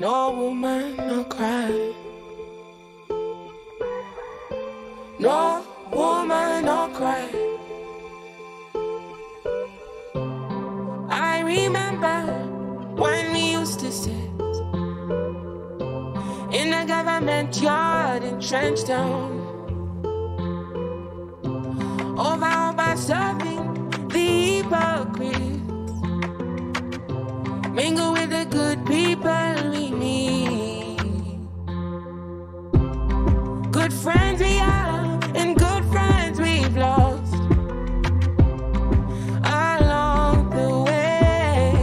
No woman, no cry. No woman, no cry. I remember when we used to sit in the government yard in Trenchtown, over by serving the hypocrites, mingle with the good people we need. Good friends we are and good friends we've lost along the way.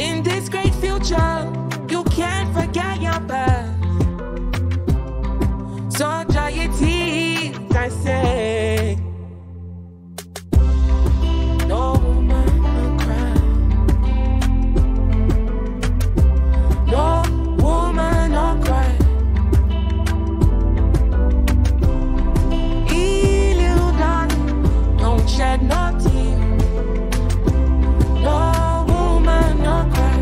In this great future, you can't forget your past. So dry your tears, I say. No woman, no cry. No woman, no cry. Hey, little darling, don't shed no tears. No woman, no cry.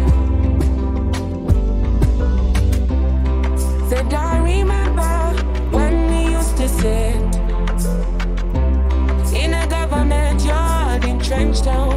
Said I remember sit in a government yard in Trenchtown.